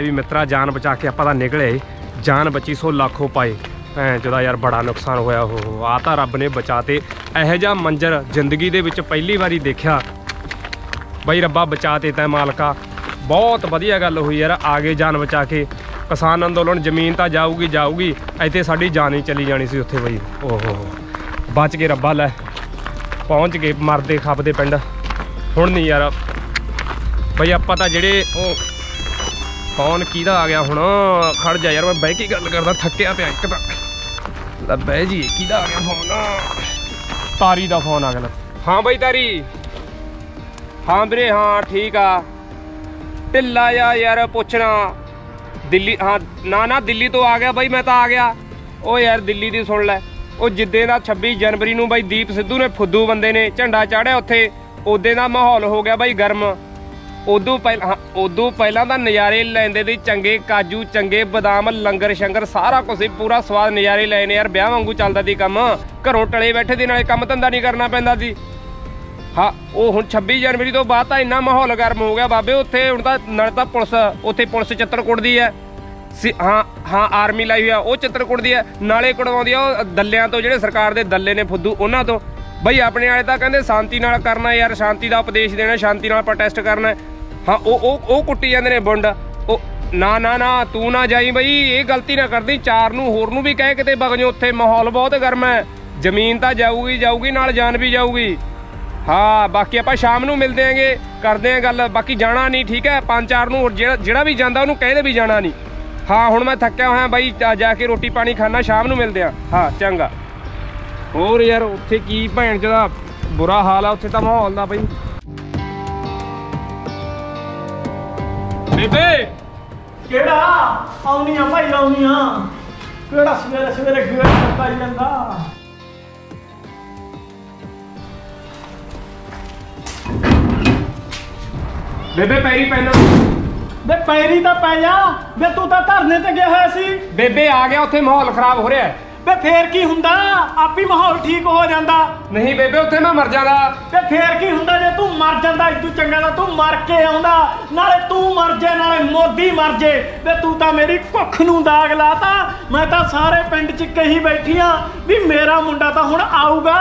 भी मित्रा जान बचा के आपां तां निकले, जान बची सो लाखों पाए। भैन चोदा यार बड़ा नुकसान होया हो, आ तां रब ने बचाते। इहो जिहा मंजर जिंदगी दे विच पहली वारी देखिया बई, रब्बा बचाते तैं मालका। बहुत वधिया गल होई यार, आ गए जान बचा के। किसान अंदोलन जमीन तां जाऊगी जाऊगी, इत्थे साडी जान ही चली जानी सी उत्थे बई। ओहो बच गए रब्बा, लै पहुँच गए मरदे खपदे पिंड। हुण नहीं यार बई आपां तां जिहड़े ओह कौन कि आ गया हुण, खड़ जा यार मैं बह के गल करदा, थकिया पिया एक तां। बह जी कि आ गया फोन, तारी का फोन आ गया। हाँ बई तारी, हाँ वीरे हाँ ठीक आ। ढिल्ला या यार पूछना दिल्ली, हाँ ना ना दिल्ली तो आ गया बई, मैं तो आ गया। ओ यार दिल्ली की सुन लै, वो जिद्दे का 26 जनवरी नूं बई दीप सिद्धू ने फुद्दू बंदे ने झंडा चाढ़िया उत्थे, उद्दे का माहौल हो गया बई गर्म। उदू पहला तो नज़ारे लैंदे दी, चंगे काजू चंगे बदाम लंगर शंगर सारा कुछ, पूरा स्वाद नज़ारे लैने यार, ब्याह वांगू चलता दी कम। घरों टले बैठे दी, नाले कम धंधा नहीं करना पैंदा दी। हाँ वो हुण 26 जनवरी तो बाद इन्ना माहौल गर्म हो गया बाबे उत्थे। हुण तां नाले तां पुलिस उत्थे, पुलिस चित्तरकोट दी है, हाँ आर्मी लाई हुई है, वो चित्तरकोट दी है, नाले कड़वाउंदी आ दल्लियां तो, जिहड़े सरकार दे दल्ले ने फुद्दू उन्हां तो। बई अपने आले तां कहंदे शांति नाल करना यार, शांति दा उपदेश देना, शांति नाल प्रोटेस्ट करना। हाँ ओ कुट्टी जांदे ने बुंड। ओ ना ना ना तू ना जाई बई, ये गलती ना करदी, चार नूं होर नूं भी कह किते बग जो, उत्थे माहौल बहुत गर्म है। जमीन तां जाऊगी जाऊगी, नाल जान भी जाऊगी। हाँ बाकी आपां शाम नूं मिलदे आंगे, करदे आं गल। बाकी जाना नहीं ठीक है, पंज चार नूं जिहड़ा भी जांदा उहनूं कहदे भी जाना नहीं। हाँ हुण मैं थक्किया होया बई, जाके रोटी पानी खाना, शाम नूं मिलदे आं। हाँ चंगा। होर यार उत्थे की भैन चोदा बुरा हाल आ उत्थे तां माहौल दा बई। बेबे केड़ा आउनिया भाई, आउनिया केड़ा सवेरे सवेरे गेट टप्पा जंदा। बेबे पैरी पैना, बे पैरी तां पै जा बे, तू तां धरने ते गया होया सी। बेबे आ गया उत्थे माहौल खराब हो रहा है। बे फेर की हुंदा, आप ही माहौल ठीक हो जांदा। नहीं बेबे उत्थे मैं मर जांदा। बे फेर की हुंदा जे तू मर जांदा, इदू चंगा दा तू मर के आउंदा, नाले तू मर जे नाले मोदी मर जे। बे तू तां मेरी कुख नूं दाग लाता, मैं तां सारे पिंड च कही बैठी हां भी मेरा मुंडा तां हुण आऊगा,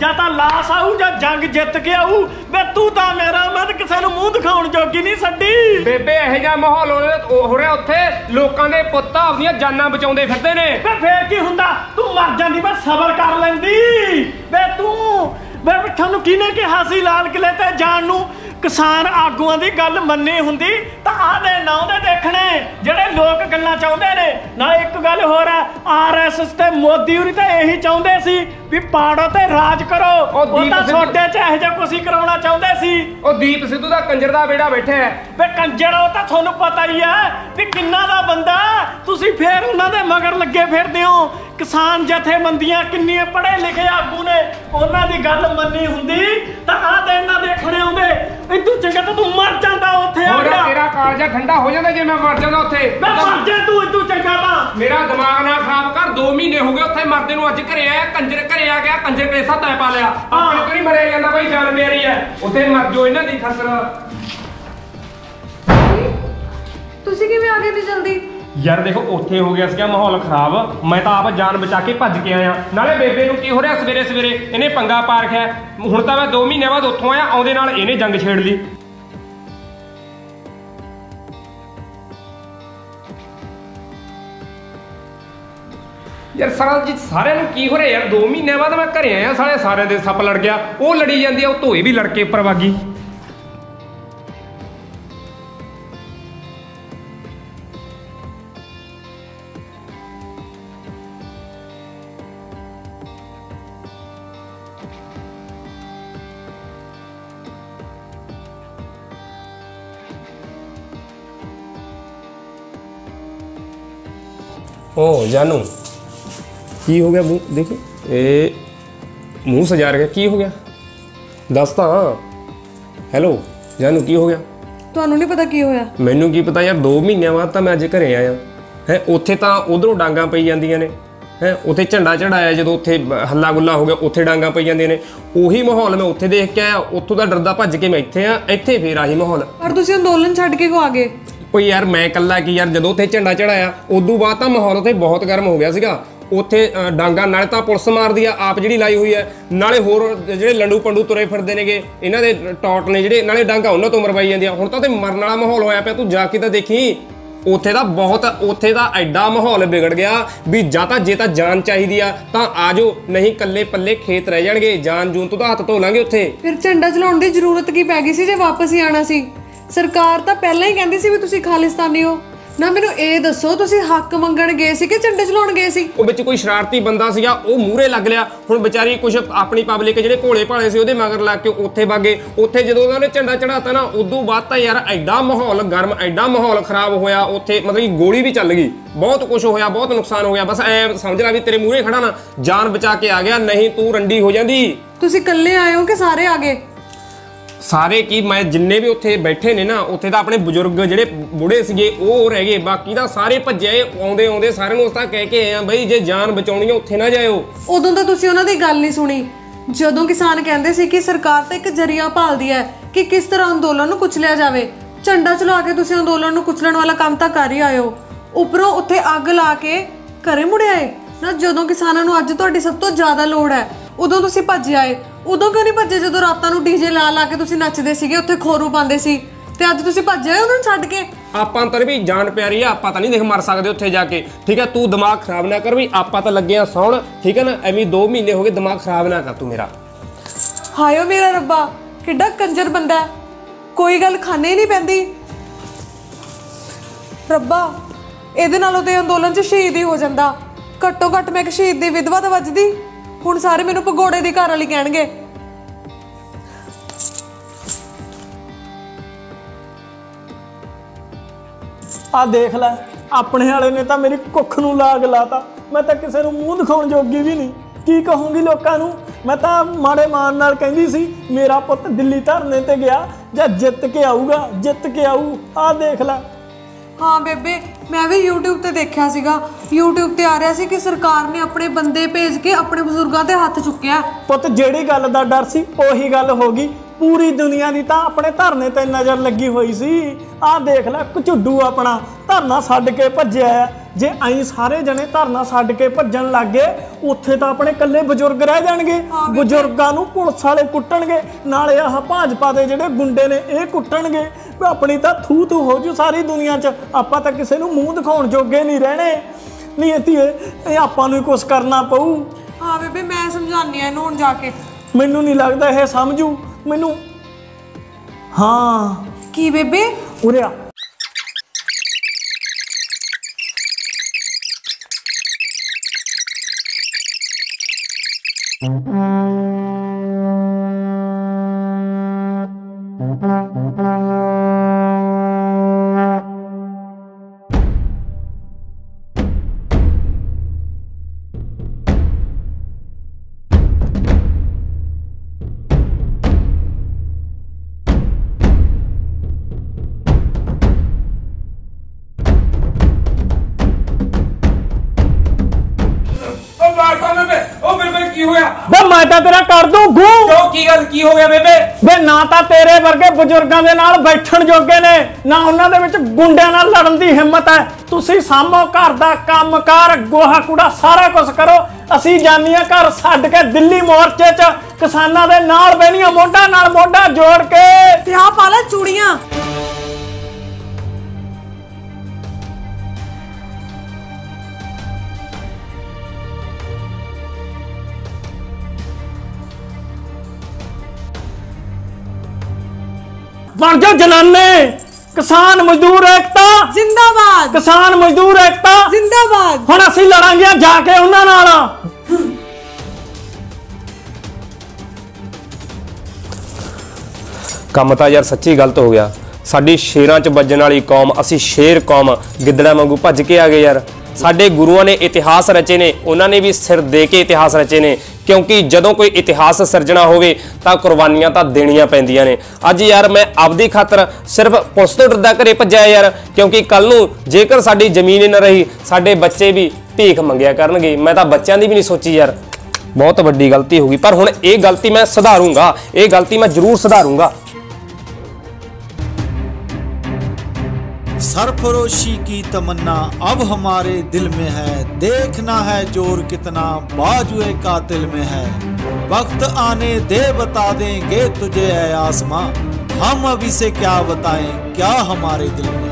जां तां लाश आऊ जां जंग जित के आऊ। बे तू तां मेरा, मैं तां किसे नूं मूंह दिखाउण जोगी नहीं छड्डी। बेबे इहो जिहा माहौल हो रिहा उत्थे, लोकां दे पुत्त अपणीਆਂ ਜਾਨਾਂ ਬਚਾਉਂਦੇ ਫਿਰਦੇ ਨੇ। ਬੇ ਫੇਰ ਕੀ ਹੁੰਦਾ, तू मर जाती मैं सबर कर लेंदी। बे तू बे थानू किने कहा सी लाल किले ते जाण नूं, किसान आगूआं दी गल मन्नी हुंदी तां आदे नाउंदे देखणे जिहड़े लोक गल्लां चाहुंदे ने। नाल इक गल होर है, RSS ते मोदी हुरी तां इही चाहुंदे सी भी पाड़ो ते राज करो, ओह तां सोडे च इहो जिहा कुछ ही कराउणा चाहुंदे सी। ओह दीप सिद्धू दा कंजर दा बेड़ा बैठा है। बे कंजर ओह तां तुहानू पता ही है भी किन्ना दा बंदा, तुसीं फेर उहनां दे मगर लगे फिरदे हो। किसान जथेबंदियां किन्नियां पढ़े लिखे आगू ने, उहनां दी गल मन्नी हुंदी तां आदे ना देखणे आउंदे। तू चंगा तो तू मर जाता उत्थे, तेरा कालजा ठंडा हो जाता जे मैं मर जाता उत्थे। मैं मर जा तू इदू चंगा दा, मेरा दिमाग ना खराब कर। 2 महीने हो गए उत्थे मरदे नूं, अज घरे आया कंजर, घरे आ गया कंजर कलेसा तै पा लिया। अपने तो नहीं मरिया जांदा भाई, जान मेरी है उत्थे मर जो इन्हां दी खसर। तुसी किवें आ गए इतनी जल्दी? यार देखो उत्थे हो गया सीगा माहौल खराब, मैं तां आप जान बचा के भज के आया। नाले बेबे नूं की हो रिहा सवेरे सवेरे, इहने पंगा पा रखिया। हुण तां मैं 2 महीने बाद उत्थों आया, आउंदे नाल इहने जंग छेड़ ली। यार सरल जी सारे नूं की हो रिहा यार, 2 महीने बाद मैं घरे आया, सारे सारे दे सप लड़ गया, वो लड़ी जांदी आ, धोए भी लड़के उपर वागी। ओ जानू की हो गया मुँह, देखो ये मुँह सजा रखा, की हो गया दस तां। हैलो जानू की हो गया? तुहानू नहीं पता की होया? मैनू की पता यार, 2 महीनों बाद तां मैं अज घरे आया है। उत्थे तां उधरों डांगा पई जांदियां ने, हैं उत्थे झंडा चढ़ाया जो, उत्थे हल्ला गुल्ला हो गया, उत्थे डांगा पई जांदियां ने। उही माहौल मैं उत्थे देख के आया, उत्थों दा डरदा भज के मैं इत्थे आया, इत्थे फेर आही माहौल। पर तुसीं अंदोलन छड्ड के क्यों आ गए? ਉਹ ਯਾਰ ਮੈਂ ਇਕੱਲਾ ਕੀ ਯਾਰ ਜਦੋਂ ਉੱਥੇ ਝੰਡਾ ਚੜਾਇਆ ਉਦੋਂ ਬਾਅਦ ਤਾਂ ਮਾਹੌਲ ਉੱਥੇ ਬਹੁਤ ਗਰਮ ਹੋ ਗਿਆ ਸੀਗਾ। ਉੱਥੇ ਡਾਂਗਾ ਨਾਲ ਤਾਂ ਪੁਲਿਸ ਮਾਰਦੀ ਆ ਆਪ ਜਿਹੜੀ ਲਾਈ ਹੋਈ ਹੈ, ਨਾਲੇ ਹੋਰ ਜਿਹੜੇ ਲੰਡੂ ਪੰਡੂ ਤੁਰੇ ਫਿਰਦੇ ਨੇਗੇ ਇਹਨਾਂ ਦੇ ਟੌਟ ਨੇ ਜਿਹੜੇ, ਨਾਲੇ ਡਾਂਗਾ ਉਹਨਾਂ ਤੋਂ ਮਰਵਾਈ ਜਾਂਦੀਆਂ। ਹੁਣ ਤਾਂ ਤੇ ਮਰਨ ਵਾਲਾ ਮਾਹੌਲ ਹੋਇਆ ਪਿਆ, ਤੂੰ ਜਾ ਕੇ ਤਾਂ ਦੇਖੀ। ਉੱਥੇ ਦਾ ਬਹੁਤ ਉੱਥੇ ਦਾ ਐਡਾ ਮਾਹੌਲ ਵਿਗੜ ਗਿਆ ਵੀ ਜਾਂ ਤਾਂ ਜੇ ਤਾਂ ਜਾਨ ਚਾਹੀਦੀ ਆ ਤਾਂ ਆ ਜਾਓ, ਨਹੀਂ ਕੱਲੇ ਪੱਲੇ ਖੇਤ ਰਹਿ ਜਾਣਗੇ, ਜਾਨ ਜੂਨ ਤੋਂ ਤਾਂ ਹੱਥ ਧੋ ਲਾਂਗੇ ਉੱਥੇ। ਫਿਰ ਝੰਡਾ ਚਲਾਉਣ ਦੀ ਜ਼ਰੂਰਤ ਕੀ ਪੈ ਗਈ ਸੀ ਜੇ ਵਾਪਸ ਹੀ ਆਉਣਾ ਸੀ? ਸਰਕਾਰ ਤਾਂ ਪਹਿਲਾਂ ਹੀ ਕਹਿੰਦੀ ਸੀ ਵੀ ਤੁਸੀਂ ਖਾਲਿਸਤਾਨੀ ਹੋ ਨਾ। ਮੈਨੂੰ ਇਹ ਦੱਸੋ ਤੁਸੀਂ ਹੱਕ ਮੰਗਣ ਗਏ ਸੀ ਕਿ ਝੰਡੇ ਚਲਾਉਣ ਗਏ ਸੀ? ਉਹ ਵਿੱਚ ਕੋਈ ਸ਼ਰਾਰਤੀ ਬੰਦਾ ਸੀਗਾ ਉਹ ਮੂਹਰੇ ਲੱਗ ਲਿਆ। ਹੁਣ ਵਿਚਾਰੀ ਕੁਝ ਆਪਣੀ ਪਬਲਿਕ ਜਿਹੜੇ ਭੋਲੇ ਭਾਲੇ ਸੀ ਉਹਦੇ ਮਗਰ ਲੱਗ ਕੇ ਉੱਥੇ ਵਾਗੇ। ਉੱਥੇ ਜਦੋਂ ਉਹਨਾਂ ਨੇ ਝੰਡਾ ਚੜਾਤਾ ਨਾ ਉਦੋਂ ਬਾਅਦ ਤਾਂ ਯਾਰ ਐਡਾ ਮਾਹੌਲ ਗਰਮ ਐਡਾ ਮਾਹੌਲ ਖਰਾਬ ਹੋਇਆ ਉੱਥੇ, ਮਤਲਬ ਕਿ ਗੋਲੀ ਵੀ ਚੱਲ ਗਈ, ਬਹੁਤ ਕੁਛ ਹੋਇਆ, ਬਹੁਤ ਨੁਕਸਾਨ ਹੋ ਗਿਆ। ਬਸ ਐ ਸਮਝ ਲੈ ਵੀ ਤੇਰੇ ਮੂਹਰੇ ਖੜਾ ਨਾ ਜਾਨ ਬਚਾ ਕੇ ਆ ਗਿਆ, ਨਹੀਂ ਤੂੰ ਰੰਡੀ ਹੋ ਜਾਂਦੀ। ਤੁਸੀਂ ਇਕੱਲੇ ਆਏ ਹੋ ਕਿ ਸਾਰੇ ਆ ਗਏ? ਸਾਰੇ ਕੀ ਮੈਂ ਜਿੰਨੇ ਵੀ ਉੱਥੇ ਬੈਠੇ ਨੇ ਨਾ, ਉੱਥੇ ਤਾਂ ਆਪਣੇ ਬਜ਼ੁਰਗ ਜਿਹੜੇ ਬੁੜੇ ਸੀਗੇ ਉਹ ਰਹਿ ਗਏ, ਬਾਕੀ ਤਾਂ ਸਾਰੇ ਭੱਜੇ। ਆਉਂਦੇ ਆਉਂਦੇ ਸਾਰਿਆਂ ਨੂੰ ਉਸ ਤਾਂ ਕਹਿ ਕੇ ਆਏ ਆ ਬਈ ਜੇ ਜਾਨ ਬਚਾਉਣੀ ਆ ਉੱਥੇ ਨਾ ਜਾਇਓ। ਉਦੋਂ ਤਾਂ ਤੁਸੀਂ ਉਹਨਾਂ ਦੀ ਗੱਲ ਨਹੀਂ ਸੁਣੀ ਜਦੋਂ ਕਿਸਾਨ ਕਹਿੰਦੇ ਸੀ ਕਿ ਸਰਕਾਰ ਤਾਂ ਇੱਕ ਜ਼ਰੀਆ ਭਾਲਦੀ ਹੈ ਕਿ ਕਿਸ ਤਰ੍ਹਾਂ ਅੰਦੋਲਨ ਨੂੰ ਕੁਚਲਿਆ ਜਾਵੇ। ਝੰਡਾ ਚਲਾ ਕੇ ਤੁਸੀਂ ਅੰਦੋਲਨ ਨੂੰ ਕੁਚਲਣ ਵਾਲਾ ਕੰਮ ਤਾਂ ਕਰ ਹੀ ਆਏ ਹੋ, ਉੱਪਰੋਂ ਉੱਥੇ ਅੱਗ ਲਾ ਕੇ ਘਰੇ ਮੁੜ ਆਏ ਨਾ। ਜਦੋਂ ਕਿਸਾਨਾਂ ਨੂੰ ਅੱਜ ਤੁਹਾਡੀ ਸਭ ਤੋਂ ਜ਼ਿਆਦਾ ਲੋੜ ਹੈ ਉਦੋਂ ਤੁਸੀਂ ਭੱਜ ਆਏ। ਉਦੋਂ ਕਿਉਂ ਨਹੀਂ ਭੱਜੇ ਜਦੋਂ ਰਾਤਾਂ ਨੂੰ ਡੀਜੇ ਲਾ ਲਾ ਕੇ ਤੁਸੀਂ ਨੱਚਦੇ ਸੀਗੇ ਉੱਥੇ ਖੋਰੂ ਪਾਉਂਦੇ ਸੀ, ਤੇ ਅੱਜ ਤੁਸੀਂ ਭੱਜ ਆਏ ਉਹਨਾਂ ਨੂੰ ਛੱਡ ਕੇ? ਆਪਾਂ ਤਾਂ ਵੀ ਜਾਨ ਪਿਆਰੀ ਆ, ਆਪਾਂ ਤਾਂ ਨਹੀਂ ਦੇਖ ਮਰ ਸਕਦੇ ਉੱਥੇ ਜਾ ਕੇ, ਠੀਕ ਹੈ? ਤੂੰ ਦਿਮਾਗ ਖਰਾਬ ਨਾ ਕਰ ਵੀ ਆਪਾਂ ਤਾਂ ਲੱਗੇ ਆ ਸੌਣ, ਠੀਕ ਹੈ ਨਾ? ਐਵੇਂ 2 ਮਹੀਨੇ ਹੋ ਗਏ, ਦਿਮਾਗ ਖਰਾਬ ਨਾ ਕਰ ਤੂੰ ਮੇਰਾ। ਹਾਇਓ ਮੇਰਾ ਰੱਬਾ ਕਿੱਡਾ ਕੰਜਰ ਬੰਦਾ, ਕੋਈ ਗੱਲ ਖਾਣੇ ਨਹੀਂ ਪੈਂਦੀ। ਰੱਬਾ ਇਹਦੇ ਨਾਲ ਉਹਦੇ ਅੰਦੋਲਨ 'ਚ ਸ਼ਹੀਦ ਹੀ ਹੋ ਜਾਂਦਾ, ਘੱਟੋ ਘੱਟ ਮੈਂ ਇੱਕ ਸ਼ਹੀਦ ਦੀ ਵਿਧਵਾ ਤਾਂ ਵੱਜਦੀ। ਹੁਣ ਸਾਰੇ ਮੈਨੂੰ ਭਗੋੜੇ ਦੀ ਘਰ ਵਾਲੀ ਕਹਿਣਗੇ। ਆ ਦੇਖ ਲੈ ਆਪਣੇ ਵਾਲੇ ਨੇ ਤਾਂ ਮੇਰੀ ਕੁੱਖ ਨੂੰ ਲਾਗ ਲਾਤਾ, ਮੈਂ ਤਾਂ ਕਿਸੇ ਨੂੰ ਮੂੰਹ ਦਿਖਾਉਣ ਜੋਗੀ ਵੀ ਨਹੀਂ। ਕੀ ਕਹੂੰਗੀ ਲੋਕਾਂ ਨੂੰ? ਮੈਂ ਤਾਂ ਮਾੜੇ ਮਾਨ ਨਾਲ ਕਹਿੰਦੀ ਸੀ ਮੇਰਾ ਪੁੱਤ ਦਿੱਲੀ ਧਰਨੇ ਤੇ ਗਿਆ ਜਾਂ ਜਿੱਤ ਕੇ ਆਊਗਾ, ਜਿੱਤ ਕੇ ਆਊ। ਆ ਦੇਖ ਲੈ। ਹਾਂ ਬੇਬੇ ਮੈਂ ਵੀ YouTube ਤੇ ਦੇਖਿਆ ਸੀਗਾ, YouTube ਤੇ ਆ ਰਿਹਾ ਸੀ ਕਿ ਸਰਕਾਰ ਨੇ ਆਪਣੇ ਬੰਦੇ ਭੇਜ ਕੇ ਆਪਣੇ ਬਜ਼ੁਰਗਾਂ ਦੇ ਹੱਥ ਚੁੱਕਿਆ। ਪੁੱਤ ਜਿਹੜੀ ਗੱਲ ਦਾ ਡਰ ਸੀ ਉਹੀ ਗੱਲ ਹੋ ਗਈ, ਪੂਰੀ ਦੁਨੀਆ ਦੀ ਤਾਂ ਆਪਣੇ ਧਰਨੇ ਤੇ ਨਜ਼ਰ ਲੱਗੀ ਹੋਈ ਸੀ। ਆਹ ਦੇਖ ਲੈ ਕੁਚੁੱਡੂ ਆਪਣਾ ਧਰਨਾ ਛੱਡ ਕੇ ਭੱਜਿਆ ਆ। ਜੇ ਐਂ ਸਾਰੇ ਜਣੇ ਧਰਨਾ ਛੱਡ ਕੇ ਭੱਜਣ ਲੱਗ ਗਏ ਉੱਥੇ ਤਾਂ ਆਪਣੇ ਇਕੱਲੇ ਬਜ਼ੁਰਗ ਰਹਿ ਜਾਣਗੇ। ਬਜ਼ੁਰਗਾਂ ਨੂੰ ਪੁਲਿਸ ਵਾਲੇ ਕੁੱਟਣਗੇ, ਨਾਲੇ ਆਹ ਭਾਜਪਾ ਦੇ ਜਿਹੜੇ ਗੁੰਡੇ ਨੇ ਇਹ ਕੁੱਟਣਗੇ। ਆਪਣੀ ਤਾਂ ਥੂ ਥੂ ਹੋ ਜੂ ਸਾਰੀ ਦੁਨੀਆ 'ਚ, ਆਪਾਂ ਤਾਂ ਕਿਸੇ ਨੂੰ ਮੂੰਹ ਦਿਖਾਉਣ ਜੋਗੇ ਨਹੀਂ ਰਹਿਣੇ। ਨਹੀਂ ਧੀਏ ਇਹ ਆਪਾਂ ਨੂੰ ਕੁਛ ਕਰਨਾ ਪਊ। ਹਾਂ ਬੇਬੇ ਮੈਂ ਸਮਝਾਉਂਦੀ ਆ ਇਹਨੂੰ ਹੁਣ ਜਾ ਕੇ। ਮੈਨੂੰ ਨਹੀਂ ਲੱਗਦਾ ਇਹ ਸਮਝੂ ਮੈਨੂੰ। ਹਾਂ ਕੀ ਬੇਬੇ? ਉਰੇ ਆ। ਤੇਰਾ ਕਰ ਦੂੰ ਗੂ। ਕਿਉਂ ਕੀ ਗੱਲ ਕੀ ਹੋ ਗਿਆ ਬੇਬੇ? ਬੇ ਨਾ ਤਾਂ ਤੇਰੇ ਵਰਗੇ ਬਜ਼ੁਰਗਾਂ ਦੇ ਨਾਲ ਬੈਠਣ ਜੋਗੇ ਨੇ ਨਾ ਉਹਨਾਂ ਦੇ ਵਿੱਚ ਗੁੰਡਿਆਂ ਨਾਲ ਲੜਨ ਦੀ ਹਿੰਮਤ ਹੈ। ਤੁਸੀਂ ਸਾਹਮੋ ਘਰ ਦਾ ਕੰਮਕਾਰ ਗੋਹਾ ਕੂੜਾ ਸਾਰਾ ਕੁਝ ਕਰੋ, ਅਸੀਂ ਜਾਨੀਆਂ ਘਰ ਛੱਡ ਕੇ ਦਿੱਲੀ ਮੋਰਚੇ 'ਚ ਕਿਸਾਨਾਂ ਦੇ ਨਾਲ ਬਹਿਣੀਆਂ ਮੋਢਾ ਨਾਲ ਮੋਢਾ ਜੋੜ ਕੇ। ਤੇ ਆ ਪਾ ਲੈ ਚੂੜੀਆਂ। बन जाओ जनाने। किसान मजदूर एकता जिंदाबाद, किसान मजदूर एकता जिंदाबाद। हुण असीं लड़ांगे जाके उन्हां नाल। कम तां यार सच्ची गलत हो गया, साडी शेरां च वजण वाली कौम, असीं शेर कौम गिद्दड़ां वांगू भज के आ गए यार। ਸਾਡੇ ਗੁਰੂਆਂ ਨੇ ਇਤਿਹਾਸ ਰਚੇ ਨੇ, ਉਹਨਾਂ ਨੇ ਵੀ ਸਿਰ ਦੇ ਕੇ ਇਤਿਹਾਸ ਰਚੇ ਨੇ, ਕਿਉਂਕਿ ਜਦੋਂ ਕੋਈ ਇਤਿਹਾਸ ਸਿਰਜਣਾ ਹੋਵੇ ਤਾਂ ਕੁਰਬਾਨੀਆਂ ਤਾਂ ਦੇਣੀਆਂ ਪੈਂਦੀਆਂ ਨੇ। ਅੱਜ ਯਾਰ ਮੈਂ ਆਪਦੀ ਖਾਤਰ ਸਿਰਫ ਪੁਲਿਸ ਤੋਂ ਡਰਦਾ ਘਰੇ ਭੱਜਿਆ ਯਾਰ, ਕਿਉਂਕਿ ਕੱਲ ਨੂੰ ਜੇਕਰ ਸਾਡੀ ਜ਼ਮੀਨ ਨਾ ਰਹੀ ਸਾਡੇ ਬੱਚੇ ਵੀ ਭੀਖ ਮੰਗਿਆ ਕਰਨਗੇ। ਮੈਂ ਤਾਂ ਬੱਚਿਆਂ ਦੀ ਵੀ ਨਹੀਂ ਸੋਚੀ ਯਾਰ, ਬਹੁਤ ਵੱਡੀ ਗਲਤੀ ਹੋ ਗਈ। ਪਰ ਹੁਣ ਇਹ ਗਲਤੀ ਮੈਂ ਸੁਧਾਰੂੰਗਾ, ਇਹ ਗਲਤੀ ਮੈਂ ਜ਼ਰੂਰ ਸੁਧਾਰੂੰਗਾ। सरफरोशी की तमन्ना अब हमारे दिल में है, देखना है जोर कितना बाजुए कातिल में है। वक्त आने दे बता देंगे तुझे है आसमां, हम अभी से क्या बताएं क्या हमारे दिल में।